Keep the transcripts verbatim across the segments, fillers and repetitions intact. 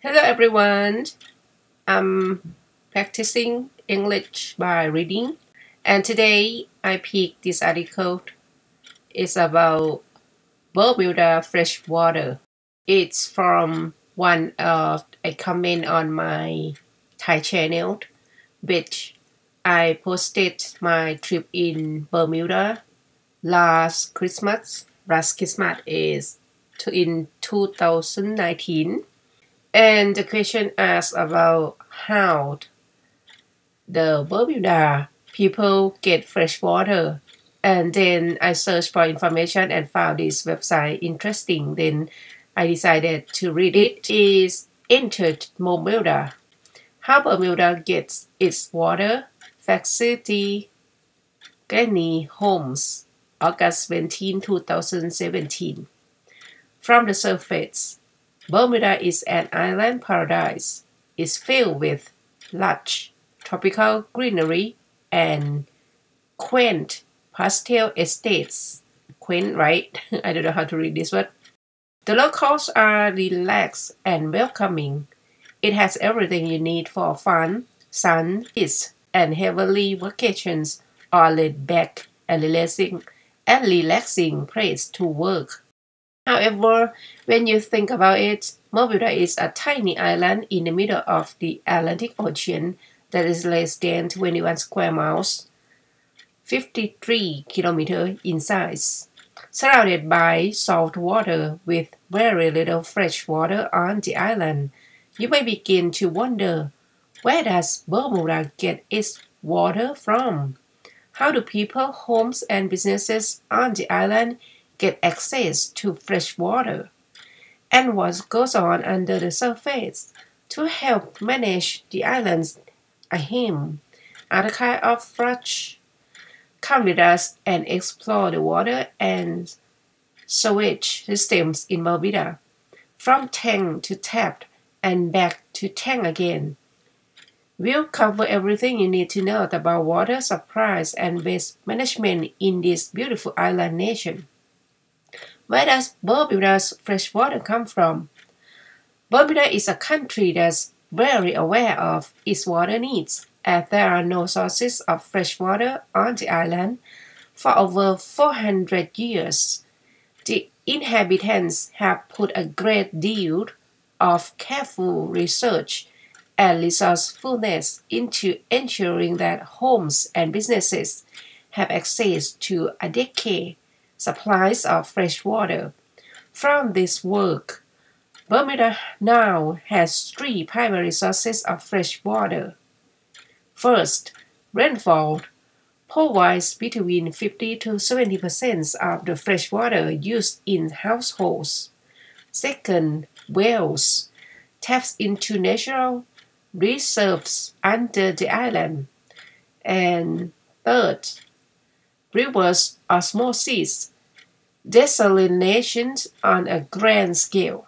Hello everyone, I'm practicing English by reading, and today I picked this article. It's about Bermuda freshwater. It's from one of a comment on my Thai channel, which I posted my trip in Bermuda last Christmas. Last Christmas is in two thousand nineteen. And the question asks about how the Bermuda people get fresh water. And then I searched for information and found this website interesting. Then I decided to read it. It is entered Bermuda. How Bermuda gets its water. Fat City Glenny Homes, August seventeenth, two thousand seventeen. From the surface, Bermuda is an island paradise. It's filled with lush, tropical greenery and quaint pastel estates. Quaint, right? I don't know how to read this word. The locals are relaxed and welcoming. It has everything you need for fun, sun, peace, and heavenly vacations, or laid back and relaxing, and relaxing place to work. However, when you think about it, Bermuda is a tiny island in the middle of the Atlantic Ocean that is less than twenty-one square miles, fifty-three kilometers in size, surrounded by salt water with very little fresh water on the island. You may begin to wonder, where does Bermuda get its water from? How do people, homes, and businesses on the island get access to fresh water? And what goes on under the surface? To help manage the island's ahem, other kind of fresh. Come with us and explore the water and sewage systems in Bermuda, from tank to tap and back to tank again. We'll cover everything you need to know about water supplies and waste management in this beautiful island nation. Where does Bermuda's fresh water come from? Bermuda is a country that's very aware of its water needs, as there are no sources of fresh water on the island for over four hundred years. The inhabitants have put a great deal of careful research and resourcefulness into ensuring that homes and businesses have access to a decade supplies of fresh water. From this work, Bermuda now has three primary sources of fresh water. First, rainfall provides between fifty to seventy percent of the fresh water used in households. Second, wells taps into natural reserves under the island. And third, reverse osmosis, desalination on a grand scale.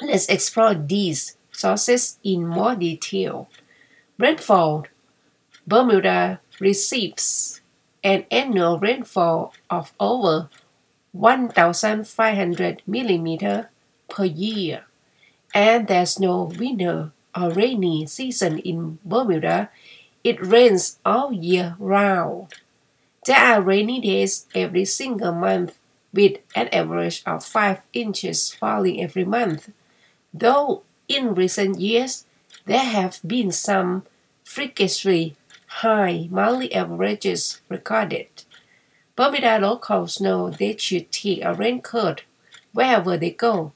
Let's explore these sources in more detail. Rainfall. Bermuda receives an annual rainfall of over one thousand five hundred millimeters per year, and there's no winter or rainy season in Bermuda. It rains all year round. There are rainy days every single month, with an average of five inches falling every month, though in recent years there have been some freakishly high monthly averages recorded. Bermuda locals know they should take a raincoat wherever they go.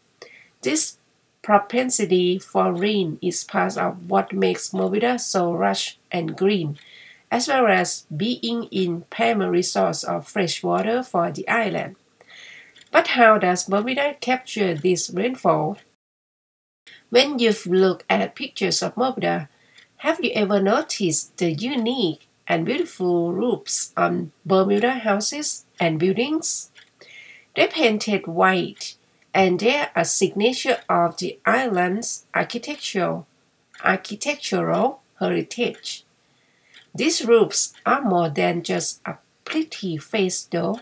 This propensity for rain is part of what makes Bermuda so lush and green, as well as being in primary source of fresh water for the island. But how does Bermuda capture this rainfall? When you've looked at pictures of Bermuda, have you ever noticed the unique and beautiful roofs on Bermuda houses and buildings? They're painted white, and they're a signature of the island's architectural, architectural heritage. These roofs are more than just a pretty face though.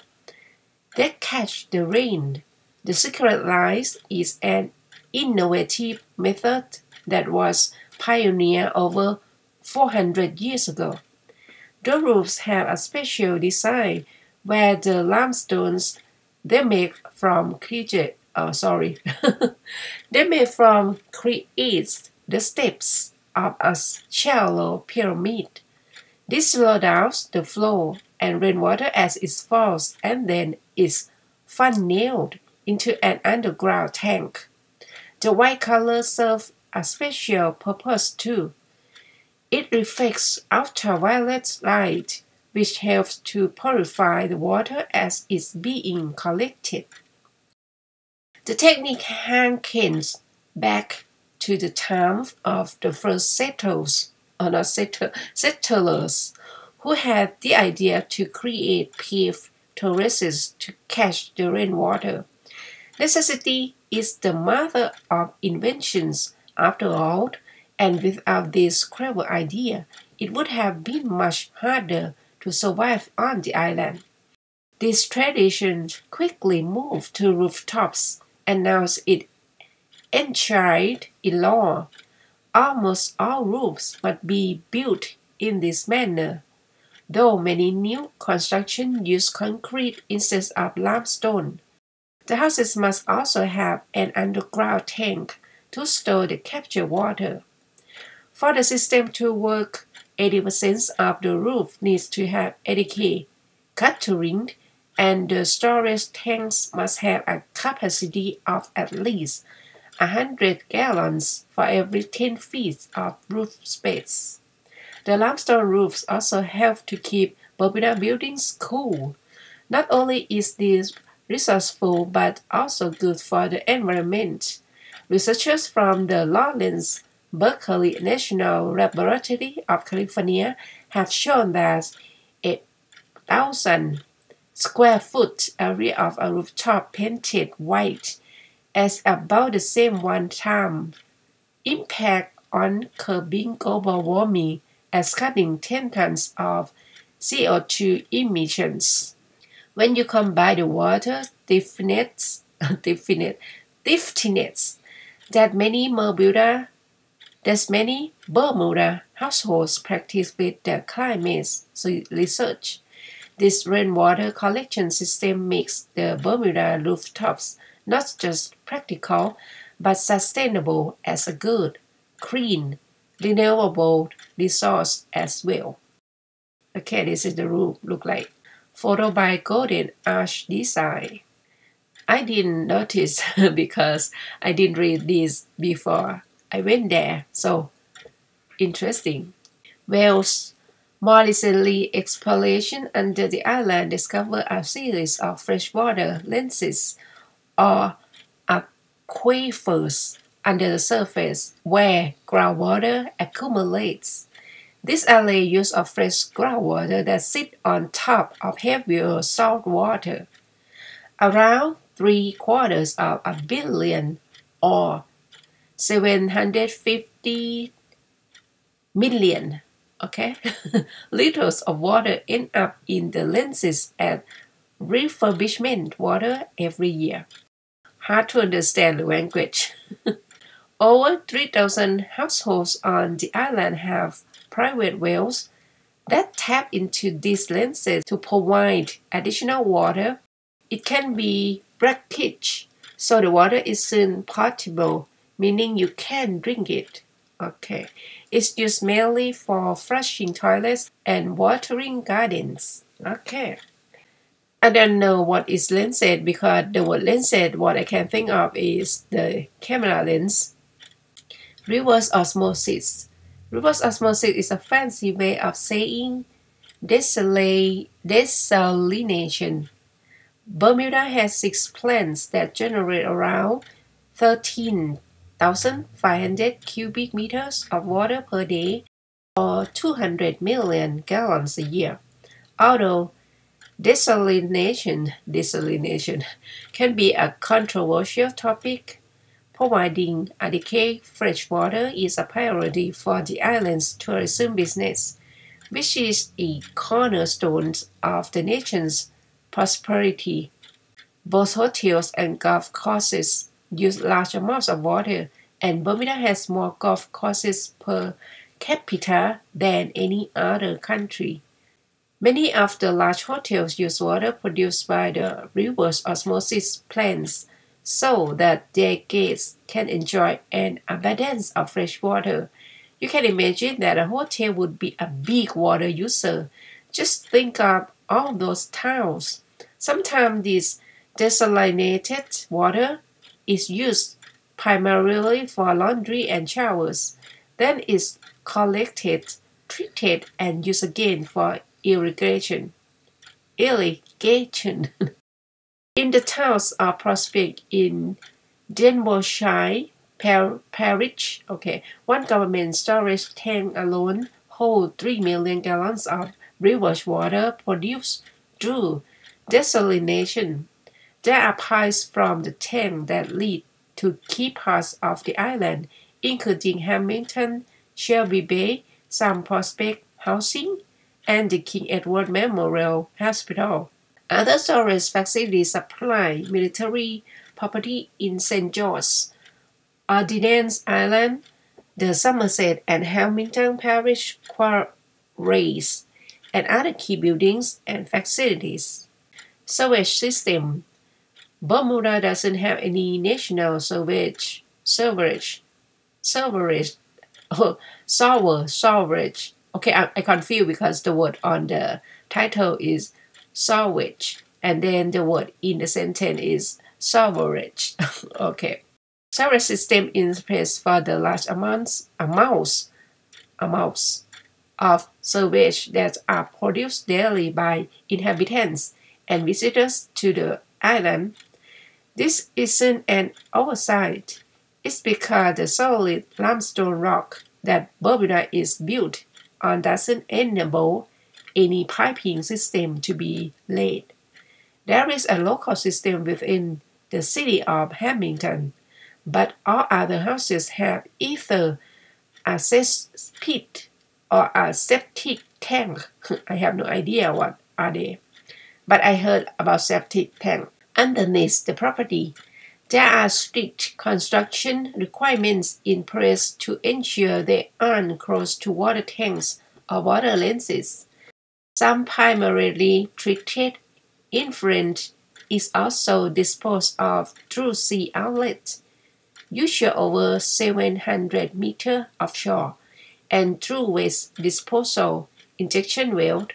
They catch the rain. The Secret Lies is an innovative method that was pioneered over four hundred years ago. The roofs have a special design where the limestones they make from created oh sorry they made from creates the steps of a shallow pyramid. This slows down the flow and rainwater as it falls and then is funneled into an underground tank. The white color serves a special purpose too. It reflects ultraviolet light, which helps to purify the water as it's being collected. The technique harkens back to the time of the first settlers, or not settler, settlers who had the idea to create paved terraces to catch the rainwater. Necessity is the mother of inventions, after all, and without this clever idea, it would have been much harder to survive on the island. This tradition quickly moved to rooftops, and now it enshrined in law. Almost all roofs must be built in this manner, though many new construction use concrete instead of limestone. The houses must also have an underground tank to store the captured water. For the system to work, eighty percent of the roof needs to have adequate guttering, and the storage tanks must have a capacity of at least one hundred gallons for every ten feet of roof space. The limestone roofs also help to keep Bermuda buildings cool. Not only is this resourceful but also good for the environment. Researchers from the Lawrence Berkeley National Laboratory of California have shown that a thousand square foot area of a rooftop painted white as about the same one time impact on curbing global warming as cutting ten tons of C O two emissions. When you combine the water definite definite that many Bermuda that many Bermuda households practice with their climate research. This rainwater collection system makes the Bermuda rooftops not just practical but sustainable as a good, clean, renewable resource as well. Okay, this is the roof look like. Photo by Golden Ash Design. I didn't notice because I didn't read this before I went there, so interesting. Wells' more recently exploration under the island discovered a series of freshwater lenses or aquifers under the surface where groundwater accumulates. This alley use of fresh groundwater that sit on top of heavier salt water. Around three quarters of a billion or seven hundred fifty million okay, liters of water end up in the lenses at refurbishment water every year. Hard to understand the language. Over three thousand households on the island have private wells that tap into these lenses to provide additional water. It can be brackish, so the water isn't potable, meaning you can drink it. Okay, it's used mainly for flushing toilets and watering gardens. Okay, I don't know what is lenses because the word lenses, what I can think of is the camera lens. Reverse osmosis. Reverse osmosis is a fancy way of saying desalination. Bermuda has six plants that generate around thirteen thousand five hundred cubic meters of water per day or two hundred million gallons a year. Although desalination, desalination can be a controversial topic, providing adequate fresh water is a priority for the island's tourism business, which is a cornerstone of the nation's prosperity. Both hotels and golf courses use large amounts of water and Bermuda has more golf courses per capita than any other country. Many of the large hotels use water produced by the reverse osmosis plants so that their guests can enjoy an abundance of fresh water. You can imagine that a hotel would be a big water user. Just think of all those towns. Sometimes this desalinated water is used primarily for laundry and showers, then is collected, treated, and used again for irrigation. Irrigation. In the towns of Prospect in Denbighshire par Parish, okay, one government storage tank alone holds three million gallons of reverse water produced through desalination. There are pipes from the tank that lead to key parts of the island, including Hamilton, Shelby Bay, some Prospect Housing, and the King Edward Memorial Hospital. Other storage facilities supply military property in Saint George, Ordnance Island, the Somerset and Hamilton Parish Quarries, and other key buildings and facilities. Sewage system. Bermuda doesn't have any national sewage, sewage, sewage, oh, sewer, sewage. Okay, I, I confused because the word on the title is sewage, and then the word in the sentence is sewerage. Okay. Sewage system is in place for the large amounts, amounts, amounts of sewage that are produced daily by inhabitants and visitors to the island. This isn't an oversight. It's because the solid limestone rock that Bermuda is built on doesn't enable any piping system to be laid. There is a local system within the city of Hamilton, but all other houses have either a cesspit or a septic tank. I have no idea what are they, but I heard about septic tank. Underneath the property, there are strict construction requirements in place to ensure they aren't close to water tanks or water lenses. Some primarily treated effluent is also disposed of through sea outlets, usually over seven hundred meters offshore, and through waste disposal injection wells.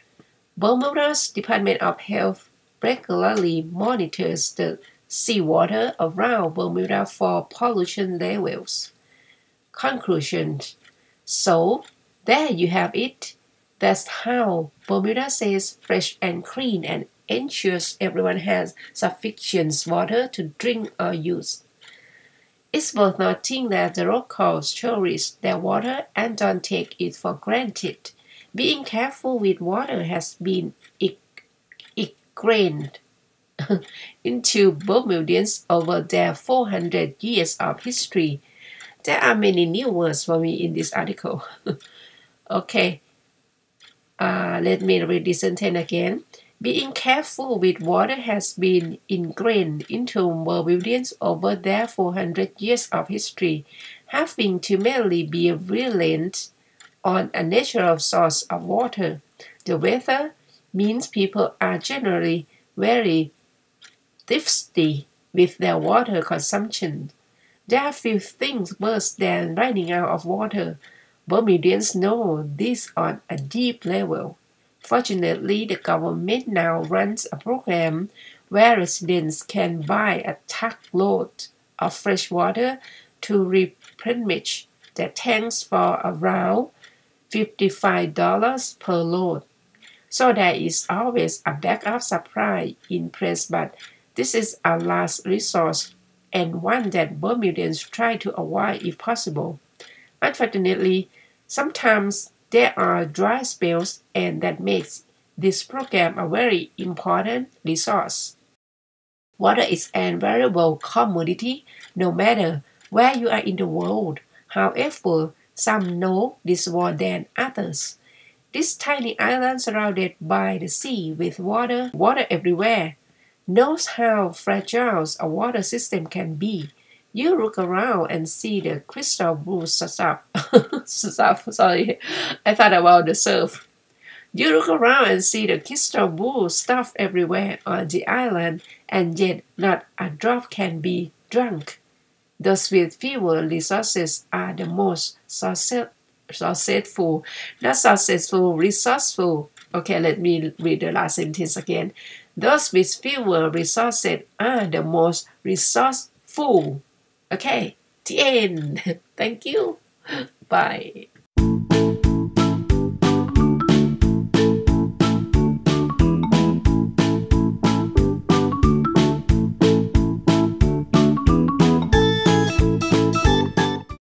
Bermuda's Department of Health regularly monitors the seawater around Bermuda for pollution levels. Conclusion. So, there you have it. That's how Bermuda stays fresh and clean and ensures everyone has sufficient water to drink or use. It's worth noting that the locals cherish their water and don't take it for granted. Being careful with water has been ingrained into Bermudians over their four hundred years of history. There are many new words for me in this article. Okay, uh, let me read this sentence again. Being careful with water has been ingrained into Bermudians over their four hundred years of history, having to mainly be reliant on a natural source of water. The weather means people are generally very thrifty with their water consumption. There are few things worse than running out of water. Bermudians know this on a deep level. Fortunately, the government now runs a program where residents can buy a truckload of fresh water to replenish their tanks for around fifty-five dollars per load. So there is always a backup supply in place, but this is a last resource and one that Bermudians try to avoid if possible. Unfortunately, sometimes there are dry spells, and that makes this program a very important resource. Water is an valuable commodity no matter where you are in the world. However, some know this more than others. This tiny island surrounded by the sea with water, water everywhere, knows how fragile a water system can be. You look around and see the crystal blue stuff. stuff. Sorry, I thought about the surf. You look around and see the crystal blue stuff everywhere on the island, and yet not a drop can be drunk. Those with fewer resources are the most successful, not successful, resourceful. Okay, let me read the last sentence again. Those with fewer resources are the most resourceful. Okay, the end. Thank you. Bye.